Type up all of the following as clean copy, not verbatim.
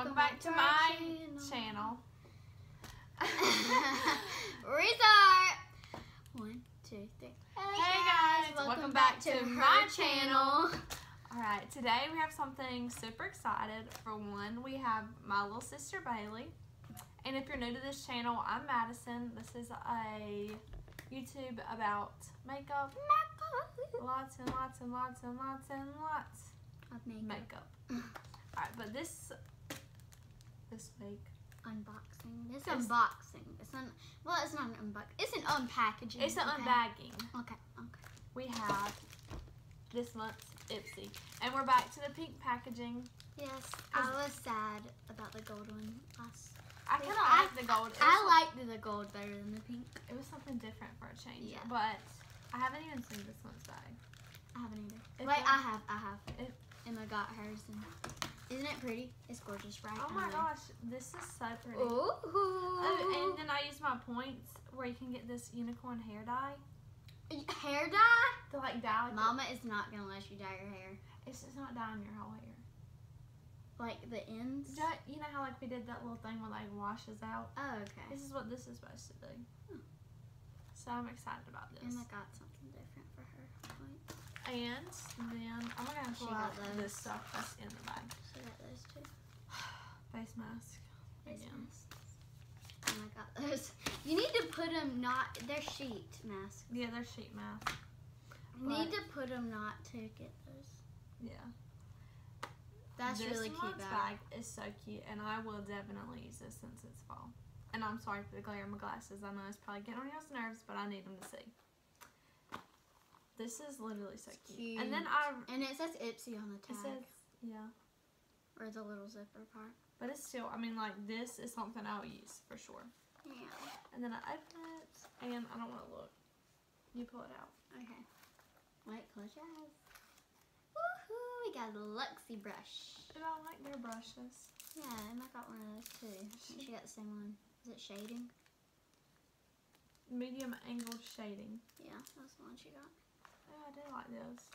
Welcome back to my channel. Resort! 1, 2, 3. Hey guys, welcome back to my channel. Alright, today we have something super excited. For one, we have my little sister Bailey. And if you're new to this channel, I'm Madison. This is a YouTube about makeup. Lots and lots and lots and lots and lots of makeup. Alright, but this week unboxing. This unboxing. It's not an unboxing. It's an unpackaging. It's an unbagging. Okay. Okay. We have this month's Ipsy, and we're back to the pink packaging. Yes, I was sad about the gold one last. I kind of like the gold. I liked the gold better than the pink. It was something different for a change. Yeah. But I haven't even seen this one's bag. I haven't either. Wait, I have. Emma got hers. Isn't it pretty? It's gorgeous, right? Oh my gosh, this is so pretty. Ooh. Oh, and then I used my points where you can get this unicorn hair dye. Hair dye? To like dye. Like Mama is not gonna let you dye your hair. It's just not dyeing your whole hair. Like the ends? You know how like we did that little thing where like washes out? Oh, okay. This is what this is supposed to do. Huh. So I'm excited about this. Emma got something different for her. And then I'm gonna pull out this stuff that's in the bag. She got those too. Face mask. Face mask. Oh my God, those. You need to put them not. They're sheet masks. Yeah, they're sheet masks. You need to put them not to get those. Yeah. That's really cute. This bag is so cute, and I will definitely use this since it's fall. And I'm sorry for the glare of my glasses. I know it's probably getting on y'all's nerves, but I need them to see. This is literally so cute. And then and it says Ipsy on the tag. It says, yeah. Or the little zipper part. But it's still, I mean, like, this is something I'll use for sure. Yeah. And then I open it, and I don't want to look. You pull it out. Okay. Wait, close your eyes. Woohoo! We got a Luxie brush. And I like their brushes. Yeah, Emma got one of those too. She got the same one. Is it shading? Medium angle shading. Yeah, that's the one she got. Oh, I do like this.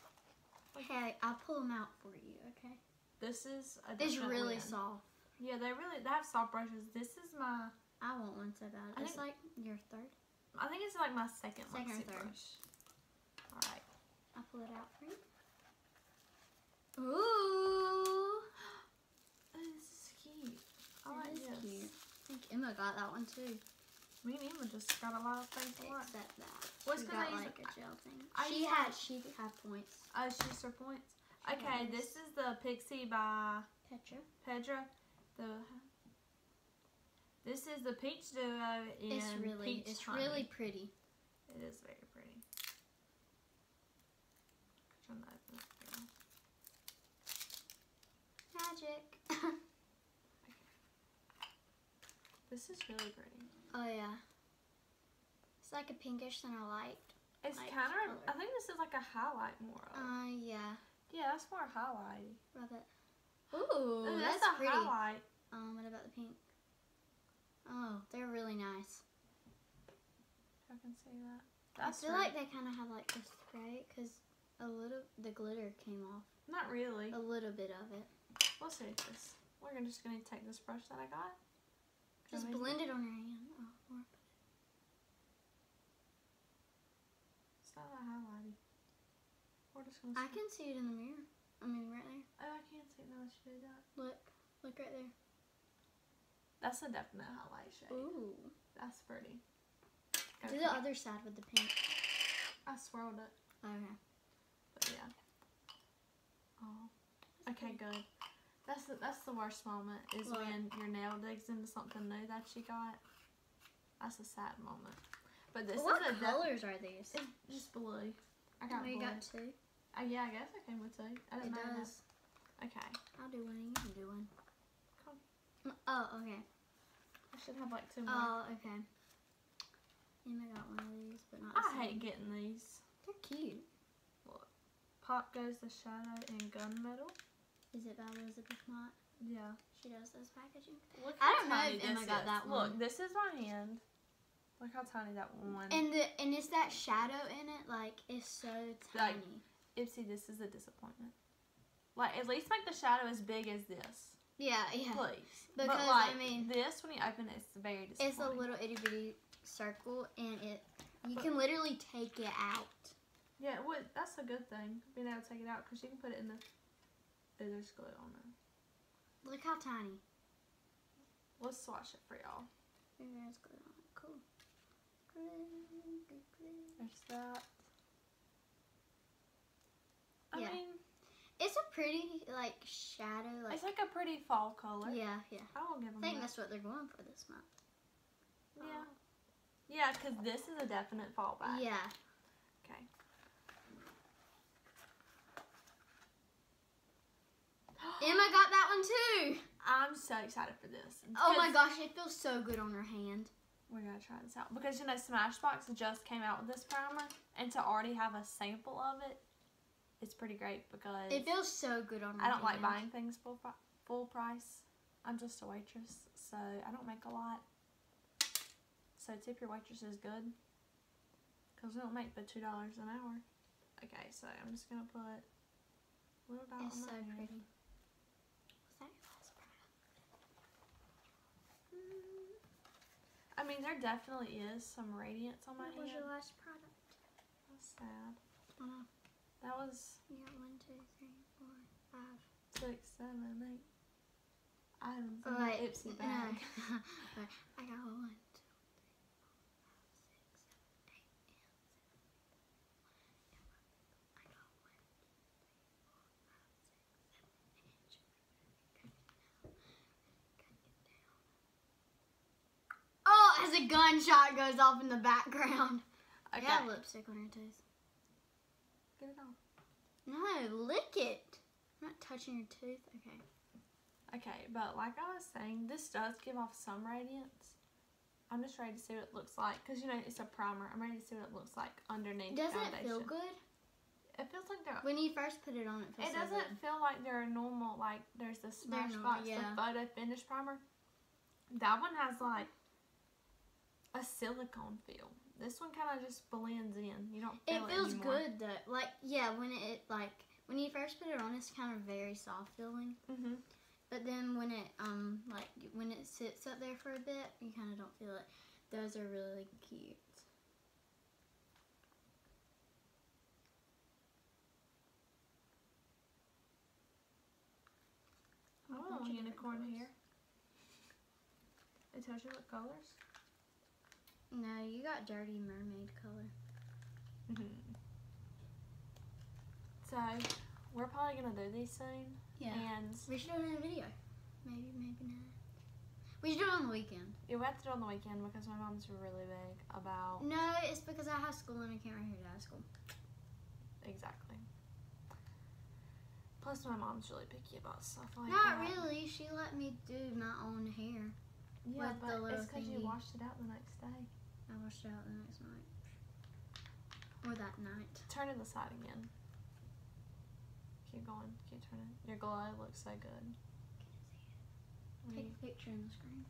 Okay, I'll pull them out for you, okay? This is a It's really soft. Yeah, they have soft brushes. This is my... I want one so bad. It's like your third? I think it's like my second or third brush. Alright. I'll pull it out for you. Ooh! This is cute. I like this. Cute. I think Emma got that one too. Me and Emma just got a lot of things to watch. Except that. What's going on? Like a gel thing. She had points. Oh, she's her points. Okay, this is the Pixi by Petra. This is the peach duo in It's really pretty. It is very pretty. I'm trying to open this thing. Magic. This is really pretty. Oh yeah, it's like a pinkish than I liked. It's kind of. I think this is like a highlight more. Yeah. Yeah, that's more highlight. Rub it. Ooh, that's pretty. Highlight. What about the pink? Oh, they're really nice. I can see that. That's. I feel like they kind of have like this spray because the glitter came off. Not really. A little bit of it. We'll save this. We're just gonna take this brush that I got. Just blend it on your hand. Oh, it's not that highlighty. We're just gonna I can see it in the mirror. I mean, right there. Oh, I can't see it now. She did that. Look right there. That's a definite highlight shade. Ooh, that's pretty. Go Do the other side with the pink. I swirled it. Okay. But yeah. Oh. Okay, good. That's the worst moment is when your nail digs into something new that you got. That's a sad moment. But this is what colors are these? It's just blue. I got blue. You got two? Yeah, I guess I came with two. I didn't know this. Okay. I'll do one and you can do one. Come. Oh, okay. I should have like two more. Oh, okay. Emma got one of these, but not the same. I hate getting these. They're cute. Look. Pop goes the shadow in gunmetal. Is it by Elizabeth Mott? Yeah. She does those packaging. I don't know if Emma got that one. Look, this is my hand. Look how tiny that one. And it's that shadow in it. Like, it's so tiny. Like, Ipsy, this is a disappointment. Like, at least make the shadow as big as this. Yeah. Place. Because but like, I mean, this when you open it, it's very disappointing. It's a little itty bitty circle, and you can literally take it out. Yeah, well, that's a good thing being able to take it out because you can put it in the. There's glue on there. Look how tiny. Let's swatch it for y'all. There's glue on it. Cool. There's that. I mean, it's a pretty like shadow. Like, it's like a pretty fall color. Yeah, yeah. I will give them. I think that's what they're going for this month. Yeah. Yeah, because this is a definite fall back. Yeah. Okay. Emma got that one too. I'm so excited for this. Oh my gosh, it feels so good on her hand. We're going to try this out. Because, you know, Smashbox just came out with this primer. And to already have a sample of it, it's pretty great because... It feels so good on my hand. I don't like buying things full price. I'm just a waitress, so I don't make a lot. So tip your waitresses good. Because we don't make but $2 an hour. Okay, so I'm just going to put a little dot on my hand. It's so pretty. I mean, there definitely is some radiance on my hand. What was your last product? That's sad. That was... You got 1, 2, 3, 4, 5, 6, 7, 8. I don't know. Right. Ipsy bag. Right. I got 1, 2, 3, 4, 5, 6, 7, 8, 9, 10. I got 1, 2, 3, 4, 5, 6, 7, 8. As a gunshot goes off in the background. Okay. I got lipstick on her tooth. Get it off. No, lick it. I'm not touching your tooth. Okay. Okay, but like I was saying, this does give off some radiance. I'm just ready to see what it looks like. Because, you know, it's a primer. I'm ready to see what it looks like underneath the foundation. Doesn't it feel good? It feels like they're... When you first put it on, it feels It doesn't feel like they're normal, like there's the Smashbox, the Photo Finish Primer. That one has, like... a silicone feel. This one kind of just blends in. You don't feel it anymore. Good though. Like when you first put it on, it's kind of very soft feeling. Mhm. But then when it when it sits up there for a bit, you kind of don't feel it. Those are really cute. Oh, unicorn hair. It tells you what colors. No, you got dirty mermaid color. So, we're probably going to do these soon. Yeah. And we should do it in a video. Maybe, maybe not. We should do it on the weekend. Yeah, we have to do it on the weekend because my mom's really big about... No, it's because I have school and I can't run here to high school. Exactly. Plus, my mom's really picky about stuff like that. Not really. She let me do my own hair. Yeah, but it's because you washed it out the next day. I washed it out the next night. Or that night. Turn it aside again. Keep going. Keep turning. Your glow looks so good. Can I see it? Take a picture in the screen.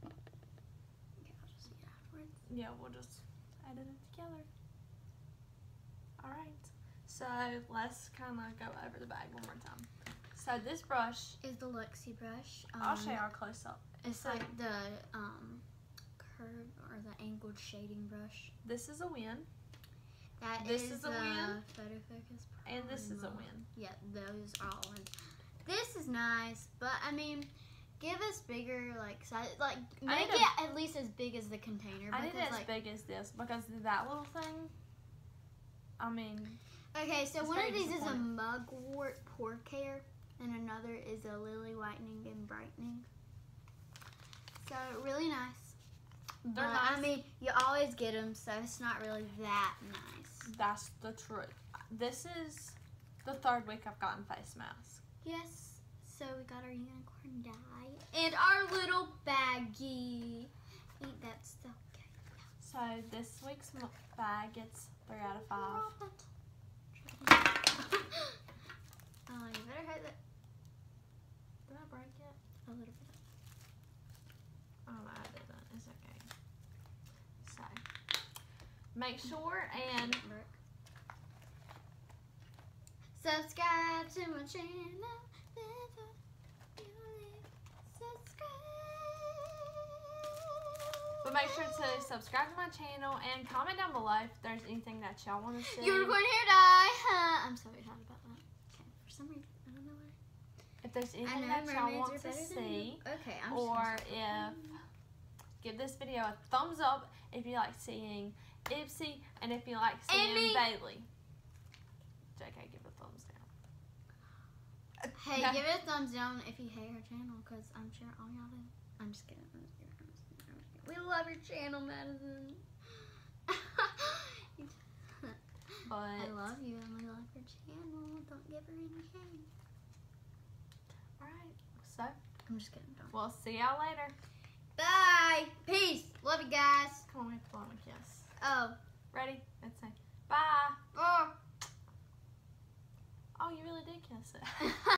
Okay, I'll just see it afterwards. Yeah, we'll just edit it together. Alright. So, let's kind of go over the bag one more time. So this brush is the Luxie brush. I'll show you our close up. It's like the curve or the angled shading brush. This is a win. This is a win. Photo Focus Primer. And this is a win. Yeah, those are all wins. This is nice, but I mean, give us bigger size. Like make it at least as big as the container. I need it as big as this because that little thing. I mean. Okay, so one of these is a mugwort pore care. And another is a lily whitening and brightening. So, really nice. They're nice. I mean, you always get them, so it's not really that nice. That's the truth. This is the third week I've gotten face masks. Yes. So, we got our unicorn dye. And our little baggie. Ain't that so cute? So, this week's bag gets 3 out of 5. You better hurt that. Did I break it? A little bit. Oh, I didn't. It's okay. So, make sure and... Subscribe to my channel. But make sure to subscribe to my channel and comment down below if there's anything that y'all want to see. You're going to die, huh? I'm so excited about that. Okay, for some reason, I don't know why. If there's anything that y'all want to see, okay, I'm or if, give this video a thumbs up if you like seeing Ipsy and if you like seeing Bailey. JK, give it a thumbs down. Hey, give it a thumbs down if you hate her channel, because I'm sure all y'all do. I'm just kidding. We love your channel, Madison. But I love you and we love your channel. Don't give her any shame. Alright, so. I'm just kidding. Don't. We'll see y'all later. Bye. Peace. Love you guys. Come on, we have to blow on a kiss. Oh. Ready? Let's say bye. Oh, you really did kiss it.